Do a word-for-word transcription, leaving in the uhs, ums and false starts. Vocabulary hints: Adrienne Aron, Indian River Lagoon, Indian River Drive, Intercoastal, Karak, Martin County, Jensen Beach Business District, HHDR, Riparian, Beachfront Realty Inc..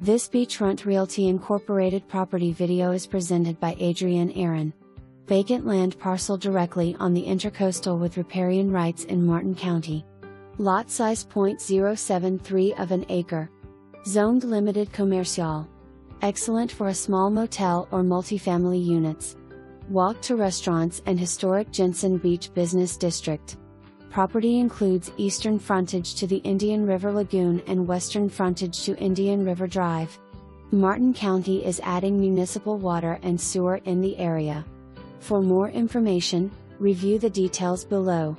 This Beachfront Realty Incorporated property video is presented by Adrienne Aron. Vacant land parcel directly on the Intercoastal with riparian rights in Martin County. Lot size zero point zero seven three of an acre. Zoned limited commercial. Excellent for a small motel or multifamily units. Walk to restaurants and historic Jensen Beach Business District. Property includes eastern frontage to the Indian River Lagoon and western frontage to Indian River Drive. Martin County is adding municipal water and sewer in the area. For more information, review the details below.